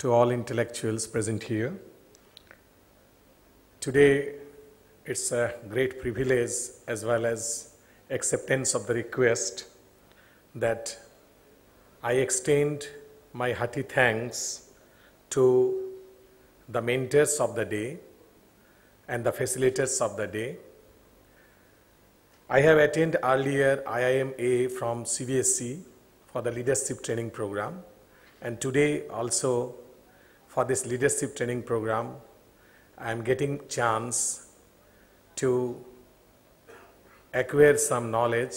to all intellectuals present here. Today, it's a great privilege as well as acceptance of the request that I extend my hearty thanks to the mentors of the day and the facilitators of the day. I have attended earlier IIMA from CVSC for the leadership training program, and today also for this leadership training program I am getting chance to acquire some knowledge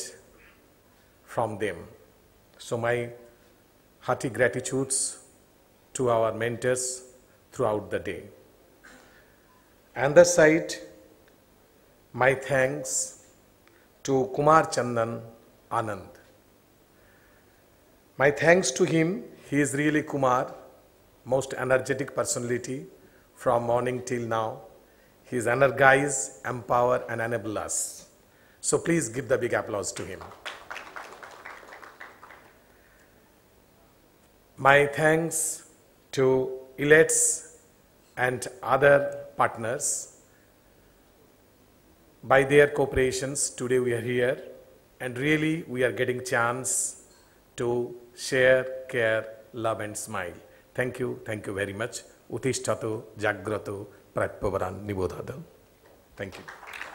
from them. So my hearty gratitudes to our mentors throughout the day. On the side, my thanks to Kumar Chandan Anand. My thanks to him. He is really Kumar, most energetic personality from morning till now. He is energized, empower and enable us. So please give the big applause to him. My thanks to Elets and other partners. By their cooperations, today we are here, and really we are getting chance to share, care, love and smile. Thank you very much. Uttishthata jagrata prapya varan nibodhata. Thank you.